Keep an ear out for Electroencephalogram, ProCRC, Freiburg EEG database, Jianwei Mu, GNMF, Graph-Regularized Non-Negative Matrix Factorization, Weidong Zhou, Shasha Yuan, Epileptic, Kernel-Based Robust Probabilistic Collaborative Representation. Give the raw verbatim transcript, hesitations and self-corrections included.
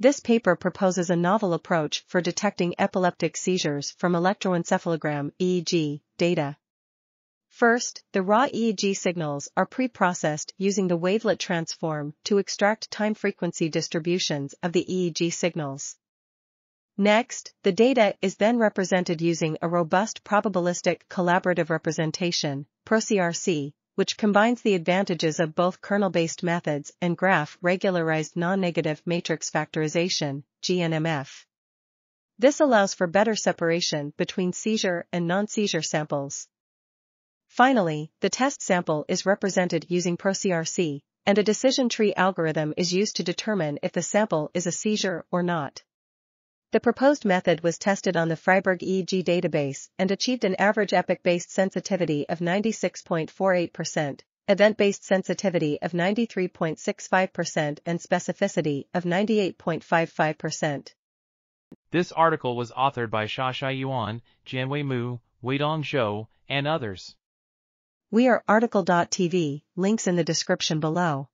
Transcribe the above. This paper proposes a novel approach for detecting epileptic seizures from electroencephalogram E E G data. First, the raw E E G signals are pre-processed using the wavelet transform to extract time-frequency distributions of the E E G signals. Next, the data is then represented using a robust probabilistic collaborative representation, ProCRC, which combines the advantages of both kernel-based methods and graph-regularized non-negative matrix factorization, G N M F. This allows for better separation between seizure and non-seizure samples. Finally, the test sample is represented using ProCRC, and a decision tree algorithm is used to determine if the sample is a seizure or not. The proposed method was tested on the Freiburg E E G database and achieved an average epoch-based sensitivity of ninety-six point four eight percent, event-based sensitivity of ninety-three point six five percent, and specificity of ninety-eight point five five percent. This article was authored by Shasha Yuan, Jianwei Mu, Weidong Zhou, and others. We are article dot T V, links in the description below.